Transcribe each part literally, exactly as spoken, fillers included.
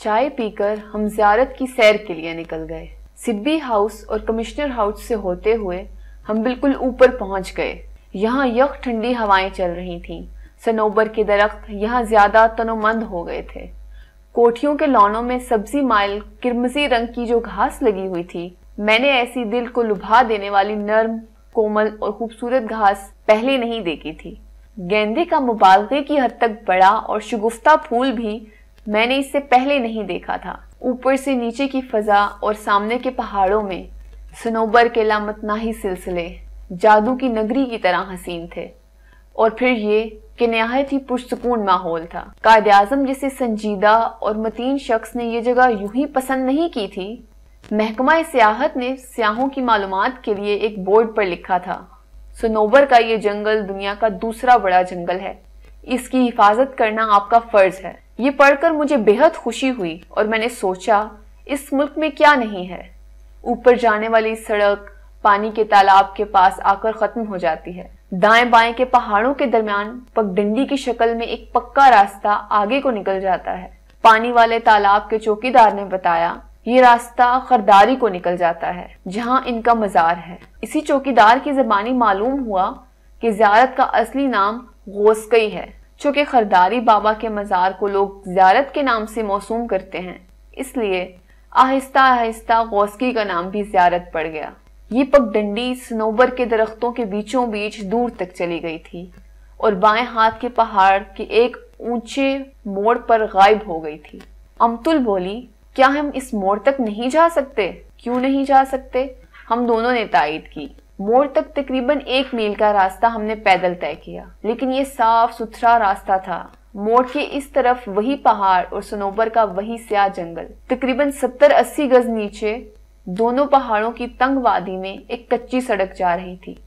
चाय पीकर हम ज़ियारत की सैर के लिए निकल गए। सिब्बी हाउस और कमिश्नर हाउस से होते हुए हम बिल्कुल ऊपर पहुंच गए। यहाँ यख ठंडी हवाएं चल रही थीं। सनोबर के दरख्त यहाँ ज़्यादा तनोमंद हो गए थे। कोठियों के लॉनों में सब्जी माइल किरमजी रंग की जो घास लगी हुई थी, मैंने ऐसी दिल को लुभा देने वाली नर्म, कोमल और खूबसूरत घास पहले नहीं देखी थी। गेंदे का मुबालगे की हद तक बड़ा और शगुफ्ता फूल भी मैंने इससे पहले नहीं देखा था। ऊपर से नीचे की फजा और सामने के पहाड़ों में सनोबर के लामतनाही सिलसिले जादू की नगरी की तरह हसीन थे। और फिर ये कि नहायत ही पुरसकून माहौल था। कायद-ए-आज़म जैसे संजीदा और मतीन शख्स ने ये जगह यूं ही पसंद नहीं की थी। महकमा सियाहत ने सियाहों की मालूमात के लिए एक बोर्ड पर लिखा था, सनोबर का ये जंगल दुनिया का दूसरा बड़ा जंगल है, इसकी हिफाजत करना आपका फर्ज है। ये पढ़कर मुझे बेहद खुशी हुई और मैंने सोचा इस मुल्क में क्या नहीं है। ऊपर जाने वाली सड़क पानी के तालाब के पास आकर खत्म हो जाती है। दाएं बाएं के पहाड़ों के दरमियान पगडंडी की शक्ल में एक पक्का रास्ता आगे को निकल जाता है। पानी वाले तालाब के चौकीदार ने बताया ये रास्ता खरदारी को निकल जाता है, जहां इनका मजार है। इसी चौकीदार की ज़बानी मालूम हुआ कि ज़ियारत का असली नाम गोस्कई है, चूँकि खरदारी बाबा के मजार को लोग ज़ियारत के नाम से मौसूम करते हैं, इसलिए आहिस्ता आहिस्ता गोस्कई का नाम भी ज़ियारत पड़ गया। ये पगडंडी सनोबर के दरख्तों के बीचों बीच दूर तक चली गई थी और बाएं हाथ के पहाड़ के एक ऊंचे मोड़ पर गायब हो गई थी। अमतुल बोली, क्या हम इस मोड़ तक नहीं जा सकते? क्यों नहीं जा सकते? हम दोनों ने तायद की। मोड़ तक तकरीबन एक मील का रास्ता हमने पैदल तय किया, लेकिन ये साफ सुथरा रास्ता था। मोड़ के इस तरफ वही पहाड़ और सनोबर का वही स्याह जंगल। तकरीबन सत्तर अस्सी गज नीचे दोनों पहाड़ों की तंग वादी में एक कच्ची सड़क जा रही थी।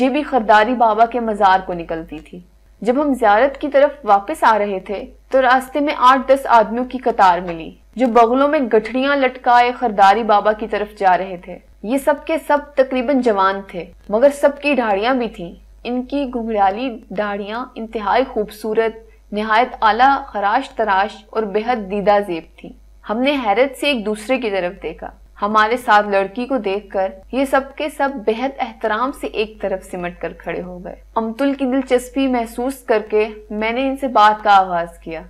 ये भी खरदारी बाबा के मज़ार को निकलती थी। जब हम ज़ियारत की तरफ वापस आ रहे थे तो रास्ते में आठ दस आदमियों की कतार मिली, जो बगलों में गठड़ियां लटकाए खरदारी बाबा की तरफ जा रहे थे। ये सब के सब तकरीबन जवान थे, मगर सबकी दाढ़ियां भी थीं। इनकी घुंघराली दाढ़ियां इंतहाई खूबसूरत, नहायत आला खराश तराश और बेहद दीदा जेब थी। हमने हैरत से एक दूसरे की तरफ देखा। हमारे साथ लड़की को देखकर ये सब के सब बेहद एहतराम से एक तरफ सिमट कर खड़े हो गए। अमतुल की दिलचस्पी महसूस करके मैंने इनसे बात का आगाज किया।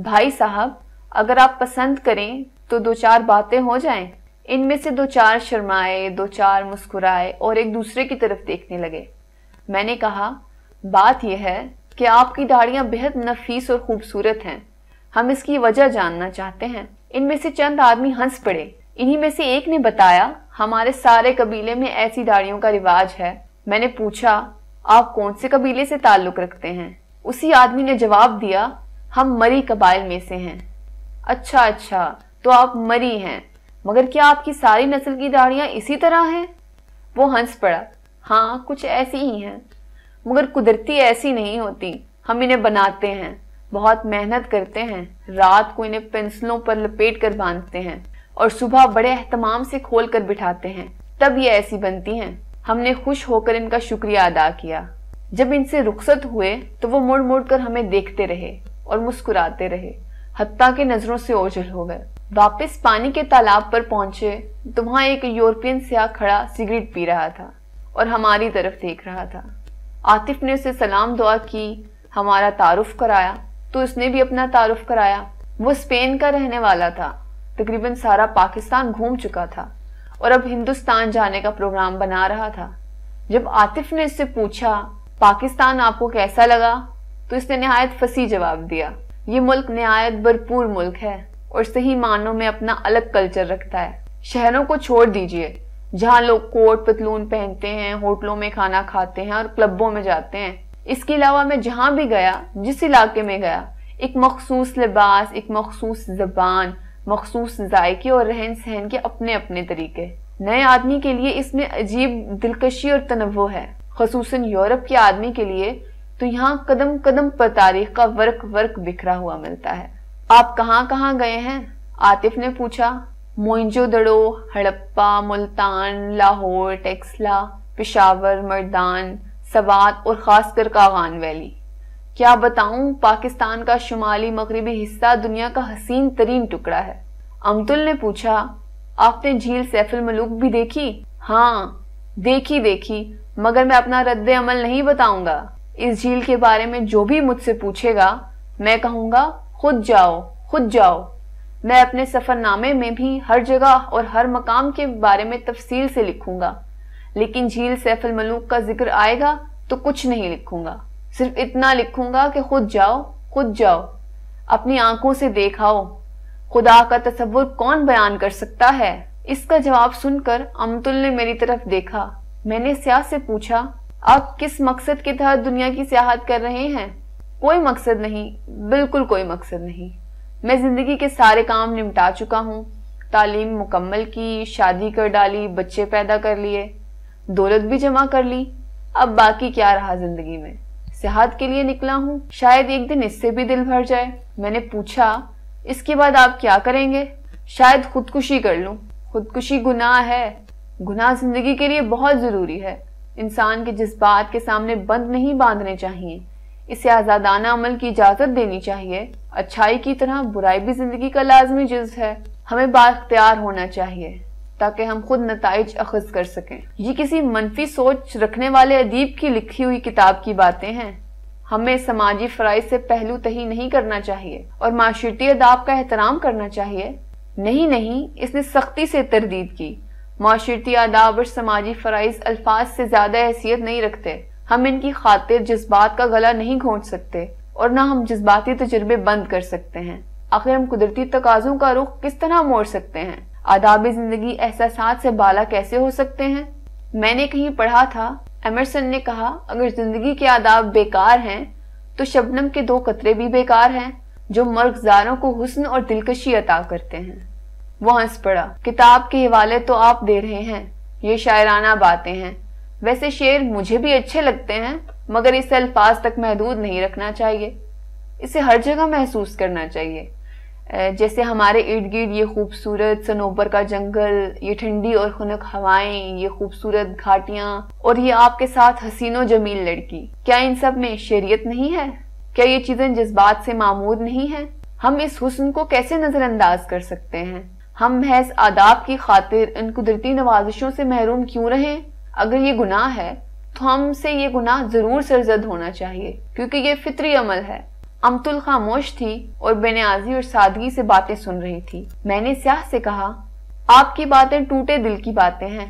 भाई साहब, अगर आप पसंद करें तो दो चार बातें हो जाएं। इनमें से दो चार शर्माए, दो चार मुस्कुराए और एक दूसरे की तरफ देखने लगे। मैंने कहा, बात यह है कि आपकी दाढ़ियाँ बेहद नफीस और खूबसूरत हैं, हम इसकी वजह जानना चाहते हैं। इनमें से चंद आदमी हंस पड़े। इन्हीं में से एक ने बताया, हमारे सारे कबीले में ऐसी दाढ़ियों का रिवाज है। मैंने पूछा, आप कौन से कबीले से ताल्लुक़ रखते हैं? उसी आदमी ने जवाब दिया, हम मरी कबाइल में से हैं। अच्छा अच्छा, तो आप मरी हैं, मगर क्या आपकी सारी नस्ल की दाढ़ियाँ इसी तरह हैं? वो हंस पड़ा, हाँ कुछ ऐसी ही हैं, मगर कुदरती ऐसी नहीं होती, हम इन्हें बनाते हैं, बहुत मेहनत करते हैं। रात को इन्हें पेंसिलों पर लपेट कर बांधते हैं और सुबह बड़े एहतमाम से खोल कर बिठाते हैं, तब ये ऐसी बनती हैं। हमने खुश होकर इनका शुक्रिया अदा किया। जब इनसे रुखसत हुए तो वो मुड़ मुड़ कर हमें देखते रहे और मुस्कुराते रहे, हत्ता के नजरों से ओझल हो गए। वापस पानी के तालाब पर पहुंचे तो वहाँ एक यूरोपियन सियाह खड़ा सिगरेट पी रहा था और हमारी तरफ देख रहा था। आतिफ ने उसे सलाम दुआ की, हमारा तारुफ कराया तो उसने भी अपना तारुफ कराया। वो स्पेन का रहने वाला था, तकरीबन सारा पाकिस्तान घूम चुका था और अब हिंदुस्तान जाने का प्रोग्राम बना रहा था। जब आतिफ ने इससे पूछा, पाकिस्तान आपको कैसा लगा, तो इसने नहायत फसी जवाब दिया, ये मुल्क नहायत भरपूर मुल्क है और सही मानों में अपना अलग कल्चर रखता है। शहरों को छोड़ दीजिए, जहाँ लोग कोट पतलून पहनते हैं, होटलों में खाना खाते हैं और क्लबों में जाते हैं। इसके अलावा मैं जहाँ भी गया, जिस इलाके में गया, एक मखसूस लिबास, एक मखसूस जबान, मखसूस जायके और रहन सहन के अपने अपने तरीके। नए आदमी के लिए इसमें अजीब दिलकशी और तनव्वो है। खसूसन यूरोप के आदमी के लिए तो यहाँ कदम कदम पर तारीख का वर्क वर्क बिखरा हुआ मिलता है। आप कहाँ कहाँ गए हैं? आतिफ ने पूछा। मोहनजोदड़ो, हड़प्पा, मुल्तान, लाहौर, टैक्सला, पेशावर, मर्दान, सवात और खासकर कागान वैली। क्या बताऊं, पाकिस्तान का शुमाली मगरबी हिस्सा दुनिया का हसीन तरीन टुकड़ा है। अमतुल ने पूछा, आपने झील सैफुल-मलूक भी देखी? हाँ देखी देखी, मगर मैं अपना रद्दे अमल नहीं बताऊंगा। इस झील के बारे में जो भी मुझसे पूछेगा मैं कहूँगा खुद जाओ खुद जाओ। मैं अपने सफरनामे में भी हर जगह और हर मकाम के बारे में तफसील से लिखूंगा, लेकिन झील सैफुल-मलूक का जिक्र आएगा तो कुछ नहीं लिखूंगा। सिर्फ इतना लिखूंगा कि खुद जाओ खुद जाओ, अपनी आंखों से देखाओ। खुदा का तसव्वुर कौन बयान कर सकता है। इसका जवाब सुनकर अमतुल ने मेरी तरफ देखा। मैंने स्याह से पूछा, आप किस मकसद के तहत दुनिया की सियाहत कर रहे हैं? कोई मकसद नहीं, बिल्कुल कोई मकसद नहीं। मैं जिंदगी के सारे काम निपटा चुका हूँ, तालीम मुकम्मल की, शादी कर डाली, बच्चे पैदा कर लिए, दौलत भी जमा कर ली। अब बाकी क्या रहा जिंदगी में? सियाहत के लिए निकला हूँ, शायद एक दिन इससे भी दिल भर जाए। मैंने पूछा, इसके बाद आप क्या करेंगे? शायद खुदकुशी कर लूँ। खुदकुशी गुनाह है, गुनाह जिंदगी के लिए बहुत ज़रूरी है। इंसान के जज्बात के सामने बंद नहीं बांधने चाहिए, इसे आज़ादाना अमल की इजाज़त देनी चाहिए। अच्छाई की तरह बुराई भी जिंदगी का लाजमी जुज़ है, हमें बाख्तियार होना चाहिए ताकि हम खुद नताइज अखज़ कर सकें। ये किसी मनफी सोच रखने वाले अदीब की लिखी हुई किताब की बातें हैं। हमें समाजी फ़राइज़ से पहलू तही नहीं करना चाहिए और माशरती अदाब का एहतराम करना चाहिए। नहीं नहीं, इसने सख्ती से तरदीद की। माशरती आदाब और समाजी फ़राइज़ अल्फाज से ज़्यादा हैसियत नहीं रखते। हम इनकी खातिर जज्बात का गला नहीं घोंट सकते और ना हम जज्बाती तजुर्बे बंद कर सकते हैं। आखिर हम कुदरती तकाज़ों का रुख किस तरह मोड़ सकते हैं? आदाबी जिंदगी एहसासात से बाला कैसे हो सकते हैं? मैंने कहीं पढ़ा था, एमरसन ने कहा, अगर जिंदगी के आदाब बेकार हैं तो शबनम के दो कतरे भी बेकार हैं जो मर्गजारों को हुस्न और दिलकशी अता करते हैं। वो हंस पड़ा। किताब के हवाले तो आप दे रहे हैं, ये शायराना बातें हैं। वैसे शेर मुझे भी अच्छे लगते हैं, मगर इसे अल्फाज तक महदूद नहीं रखना चाहिए, इसे हर जगह महसूस करना चाहिए। जैसे हमारे इर्द गिर्द ये खूबसूरत सनोबर का जंगल, ये ठंडी और खुनक हवाएं, ये खूबसूरत घाटियाँ और ये आपके साथ हसीनो जमील लड़की, क्या इन सब में शरीयत नहीं है? क्या ये चीज़ें जज्बात से मामूर नहीं है? हम इस हुस्न को कैसे नज़रअंदाज कर सकते हैं? हम महज आदाब की खातिर इन कुदरती नवाजिशों से महरूम क्यों रहें? अगर ये गुनाह है तो हमसे ये गुनाह जरूर सरजद होना चाहिए, क्योंकि ये फितरी अमल है। अमतुल खामोश थी और बेनियाजी और सादगी से बातें सुन रही थी। मैंने स्याह से कहा, आपकी बातें टूटे दिल की बातें हैं,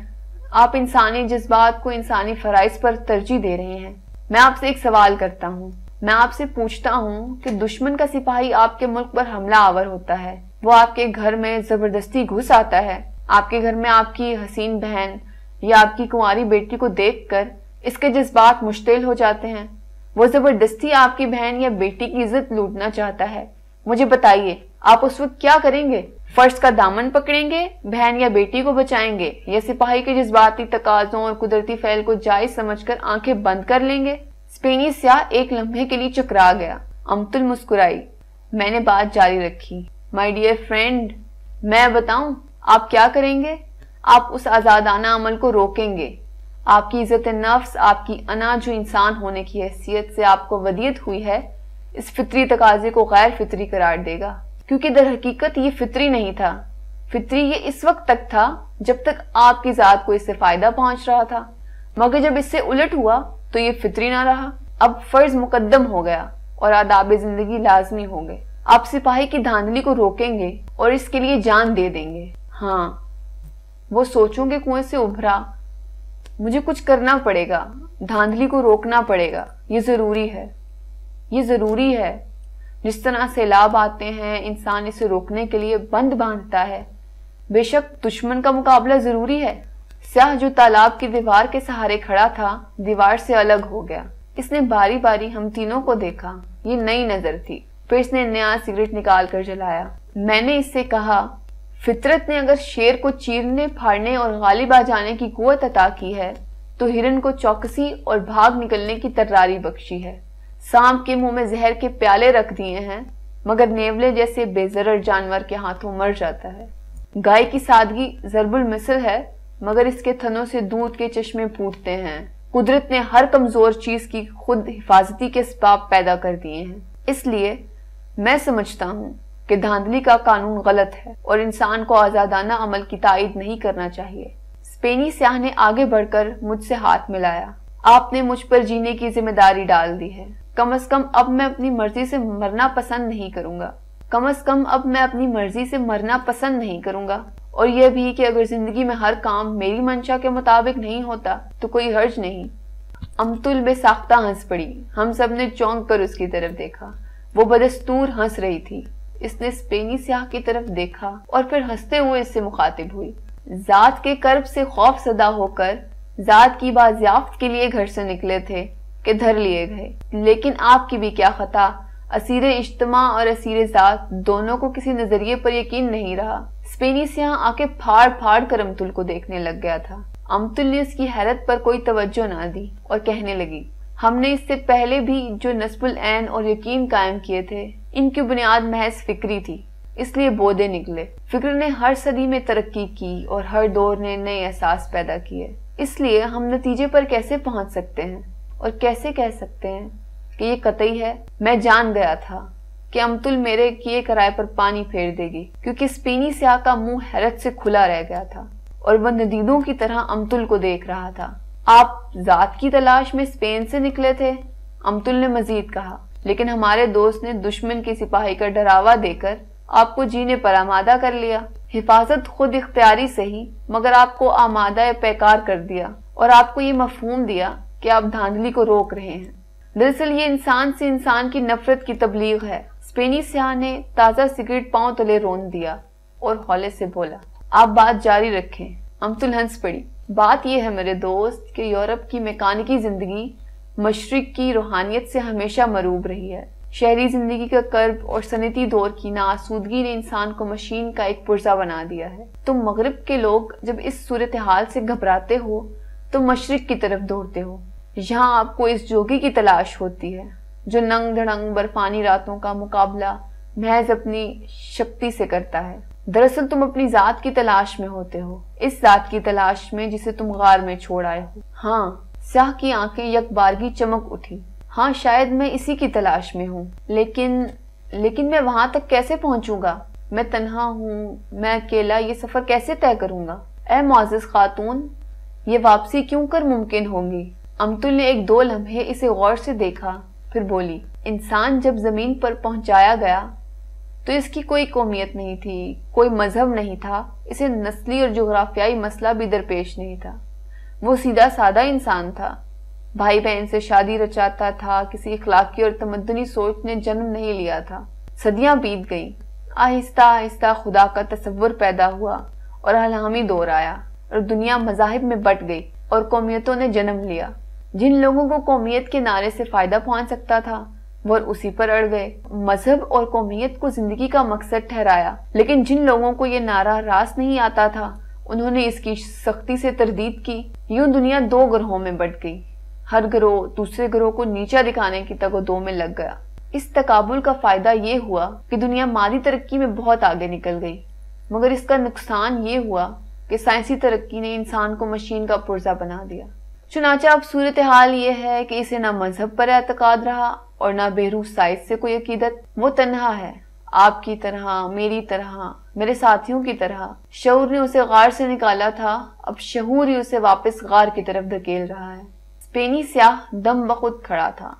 आप इंसानी जज्बात को इंसानी फराइज पर तरजीह दे रहे हैं। मैं आपसे एक सवाल करता हूँ, मैं आपसे पूछता हूँ कि दुश्मन का सिपाही आपके मुल्क पर हमला आवर होता है, वो आपके घर में जबरदस्ती घुस आता है, आपके घर में आपकी हसीन बहन या आपकी कुंवारी बेटी को देखकर इसके जज्बात मुश्तिल हो जाते हैं, वो जबरदस्ती आपकी बहन या बेटी की इज्जत लूटना चाहता है। मुझे बताइए, आप उस वक्त क्या करेंगे? फर्ज का दामन पकड़ेंगे, बहन या बेटी को बचाएंगे, या सिपाही के जज्बाती तकाज़ों और कुदरती फैल को जायज समझकर आंखें बंद कर लेंगे? स्पेनी स्याह एक लम्हे के लिए चकरा गया। अमतुल मुस्कुराई। मैंने बात जारी रखी। माय डियर फ्रेंड, मैं बताऊं आप क्या करेंगे? आप उस आज़ादाना अमल को रोकेंगे। आपकी इज़्ज़त नफ्स, आपकी अना जो इंसान होने की हैसियत से आपको वदियत हुई है, इस फितरी तकाजे को गैर फितरी करार देगा, क्योंकि दर हकीकत ये फितरी नहीं था। फितरी ये इस वक्त तक था जब तक आपकी ज़ात को इससे फ़ायदा पहुंच रहा था, मगर जब इससे उलट हुआ तो ये फितरी ना रहा। अब फ़र्ज़ मुकदम हो गया और आदाब ज़िंदगी लाजमी हो गए। आप सिपाही की धांधली को रोकेंगे और इसके लिए जान दे देंगे। हाँ, वो सोचों के कुएं से उभरा। मुझे कुछ करना पड़ेगा, धांधली को रोकना पड़ेगा, ये ज़रूरी है, ये ज़रूरी है। जिस तरह सैलाब आते हैं, इंसान इसे रोकने के लिए बंद बांधता है, बेशक दुश्मन का मुकाबला ज़रूरी है। स्याह जो तालाब की दीवार के सहारे खड़ा था, दीवार से अलग हो गया। इसने बारी बारी हम तीनों को देखा, ये नई नज़र थी। फिर इसने नया सिगरेट निकाल कर जलाया। मैंने इससे कहा, फितरत ने अगर शेर को चीरने, फाड़ने और गालिब आ जाने की कुव्वत अता की है, तो हिरन को चौकसी और भाग निकलने की तर्रारी बख्शी है। सांप के मुंह में जहर के प्याले रख दिए हैं, मगर नेवले जैसे बेजरर जानवर के हाथों मर जाता है। गाय की सादगी ज़रबुल मिसल है, मगर इसके थनों से दूध के चश्मे फूटते हैं। कुदरत ने हर कमजोर चीज की खुद हिफाजती के असबाब पैदा कर दिए हैं। इसलिए मैं समझता हूँ कि धांधली का कानून गलत है और इंसान को आजादाना अमल की तायद नहीं करना चाहिए। स्पेनी स्याह ने आगे बढ़कर मुझसे हाथ मिलाया। आपने मुझ पर जीने की जिम्मेदारी डाल दी है। कम अज कम अब मैं अपनी मर्जी से मरना पसंद नहीं करूँगा। कम अज कम अब मैं अपनी मर्जी से मरना पसंद नहीं करूँगा। और यह भी कि अगर जिंदगी में हर काम मेरी मंशा के मुताबिक नहीं होता तो कोई हर्ज नहीं। अमतुल बेसाख्ता हंस पड़ी। हम सब ने चौंक कर उसकी तरफ देखा। वो बदस्तूर हंस रही थी। इसने स्पेनी स्याह की तरफ देखा और फिर हंसते हुए इससे मुखातिब हुई। जात के कर्ब से खौफ सदा होकर जात की बाजियाफ्त के लिए घर से निकले थे कि धर लिए गए, लेकिन आपकी भी क्या खता। असीरे इज्तमा और असीरे जात दोनों को किसी नजरिए पर यकीन नहीं रहा। स्पेनी स्याह आंखें फाड़ फाड़ कर अमतुल को देखने लग गया था। अमतुल ने इसकी हैरत पर कोई तवज्जो ना दी और कहने लगी, हमने इससे पहले भी जो नस्बुल ऐन और यकीन कायम किए थे, इनकी बुनियाद महज फिक्री थी, इसलिए बोदे निकले। फिक्र ने हर सदी में तरक्की की और हर दौर ने नए एहसास पैदा किए। इसलिए हम नतीजे पर कैसे पहुंच सकते हैं और कैसे कह सकते हैं कि ये कतई है। मैं जान गया था कि अमतुल मेरे किए किराए पर पानी फेर देगी, क्योंकि स्पेनी स्याह का मुंह हैरत से खुला रह गया था और वह नदीदों की तरह अमतुल को देख रहा था। आप जात की तलाश में स्पेन से निकले थे, अमतुल ने मजीद कहा, लेकिन हमारे दोस्त ने दुश्मन की सिपाही का डरावा देकर आपको जीने पर आमादा कर लिया। हिफाजत खुद इख्तियारी सही, मगर आपको आमादा पैकार कर दिया और आपको ये मफहूम दिया कि आप धांधली को रोक रहे हैं। दरअसल ये इंसान से इंसान की नफरत की तबलीग है। स्पेनी स्याह ने ताज़ा सिगरेट पांव तले रोन दिया और हौले से बोला, आप बात जारी रखें। अमतुल हंस पड़ी। बात यह है मेरे दोस्त कि यूरोप की मैकानिकी जिंदगी मशरिक की रूहानियत से हमेशा मरूब रही है। शहरी जिंदगी का कर्ब और सनती दौर की नाआसूदगी ने इंसान को मशीन का एक पुर्जा बना दिया है। तो मगरब के लोग जब इस सूरत हाल से घबराते हो तो मशरिक की तरफ दौड़ते हो। यहाँ आपको इस जोगी की तलाश होती है जो नंग धड़ंग बर्फानी रातों का मुकाबला महज अपनी शक्ति से करता है। दरअसल तुम अपनी जात की तलाश में होते हो, इस जात की तलाश में जिसे तुम गार में छोड़ आए हो। हाँ, स्याह की आंखें यकबारगी चमक उठी। हाँ, शायद मैं इसी की तलाश में हूँ, लेकिन लेकिन मैं वहां तक कैसे पहुंचूंगा? मैं तन्हा हूँ, मैं अकेला ये सफर कैसे तय करूंगा? ए मुआज़िज़ खातून, ये वापसी क्यों कर मुमकिन होगी? अमतुल ने एक दो लम्हे इसे गौर से देखा, फिर बोली, इंसान जब जमीन पर पहुंचाया गया तो इसकी कोई कौमियत नहीं थी, कोई मजहब नहीं था, इसे नस्ली और जोग्राफियाई मसला भी दरपेश नहीं था। वो सीधा सादा इंसान था। भाई बहन से शादी रचाता था, किसी इखलाकी और तमद्दुनी सोच ने जन्म नहीं लिया था। सदियां बीत गईं। आहिस्ता आहिस्ता खुदा का तस्वुर पैदा हुआ और अलहमी दौर आया और दुनिया मजाहिब में बट गई और कौमियतों ने जन्म लिया। जिन लोगों को कौमियत के नारे से फायदा पहुंच सकता था वह उसी पर अड़ गए। मजहब और कौमियत को जिंदगी का मकसद ठहराया, लेकिन जिन लोगों को ये नारा रास नहीं आता था उन्होंने इसकी सख्ती से तरदीद की। यूं दुनिया दो ग्रहों में बट गई। हर ग्रोह दूसरे ग्रोह को नीचा दिखाने की तगोदो में लग गया। इस तकाबुल का फायदा ये हुआ कि दुनिया माली तरक्की में बहुत आगे निकल गई, मगर इसका नुकसान ये हुआ कि साइंसी तरक्की ने इंसान को मशीन का पुर्जा बना दिया। चुनाचा अब सूरत हाल ये है कि इसे ना मजहब पर एतकाद रहा और ना बेरूह साइज से कोई अकीदत। वो तन्हा है, आपकी तरह, मेरी तरह, मेरे साथियों की तरह। शऊर ने उसे गार से निकाला था, अब शऊर ही उसे वापस गार की तरफ धकेल रहा है। स्पेनी स्याह दम बखुद खड़ा था।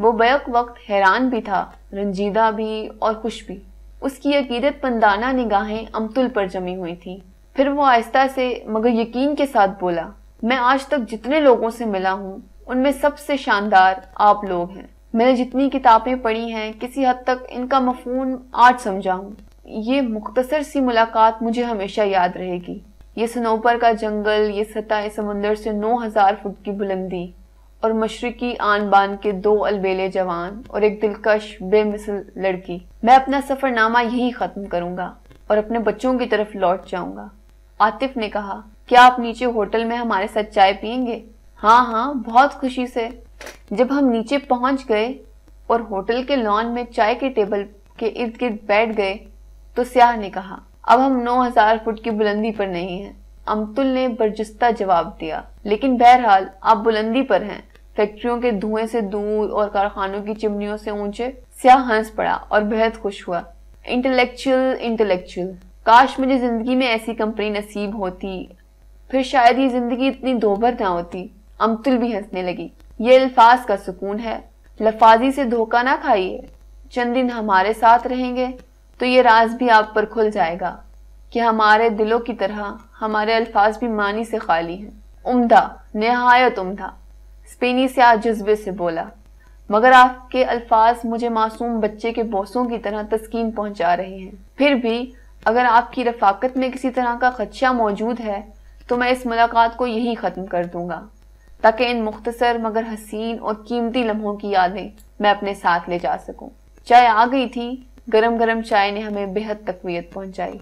वो बैक वक्त हैरान भी था, रंजीदा भी और खुश भी। उसकी अकीदत पंदाना निगाहें अमतुल पर जमी हुई थी। फिर वो आहिस्ता से मगर यकीन के साथ बोला, मैं आज तक जितने लोगों से मिला हूँ उनमें सबसे शानदार आप लोग हैं। मैंने जितनी किताबें पढ़ी हैं किसी हद तक इनका मफहूम आज समझा हूँ। ये मुख्तसर सी मुलाकात मुझे हमेशा याद रहेगी। ये सनोपर का जंगल, ये सतह समुंदर से नौ हजार फुट की बुलंदी और मशरकी आन बान के दो अलबेले जवान और एक दिलकश बेमिसल लड़की। मैं अपना सफरनामा यही खत्म करूँगा और अपने बच्चों की तरफ लौट जाऊँगा। आतिफ ने कहा, क्या आप नीचे होटल में हमारे साथ चाय पियेंगे? हाँ हाँ, बहुत खुशी से। जब हम नीचे पहुंच गए और होटल के लॉन में चाय के टेबल के इर्द गिर्द बैठ गए तो स्याह ने कहा, अब हम नौ हजार फुट की बुलंदी पर नहीं हैं, अमतुल ने बर्जुस्ता जवाब दिया, लेकिन बहरहाल आप बुलंदी पर हैं। फैक्ट्रियों के धुएं से दूर और कारखानों की चिमनियों से ऊंचे स्याह हंस पड़ा और बेहद खुश हुआ। इंटेलेक्चुअल इंटेलेक्चुअल, काश मुझे जिंदगी में ऐसी कंपनी नसीब होती, फिर शायद ये जिंदगी इतनी दोबर ना होती। अमतुल भी हंसने लगी। ये अल्फाज का सुकून है, लफाजी से धोखा ना खाइए। चंद दिन हमारे साथ रहेंगे तो ये राज भी आप पर खुल जाएगा कि हमारे दिलों की तरह हमारे अल्फाज भी मानी से खाली हैं। उम्दा, नहायत उम्दा, स्पेनी से आज जज्बे से बोला, मगर आपके अल्फाज मुझे मासूम बच्चे के बोसों की तरह तस्कीन पहुंचा रहे हैं। फिर भी अगर आपकी रफाकत में किसी तरह का खदशा मौजूद है तो मैं इस मुलाकात को यहीं ख़त्म कर दूंगा, ताकि इन मुख्तसर मगर हसीन और कीमती लम्हों की यादें मैं अपने साथ ले जा सकूं। चाय आ गई थी, गरम गरम चाय ने हमें बेहद तक़वियत पहुंचाई।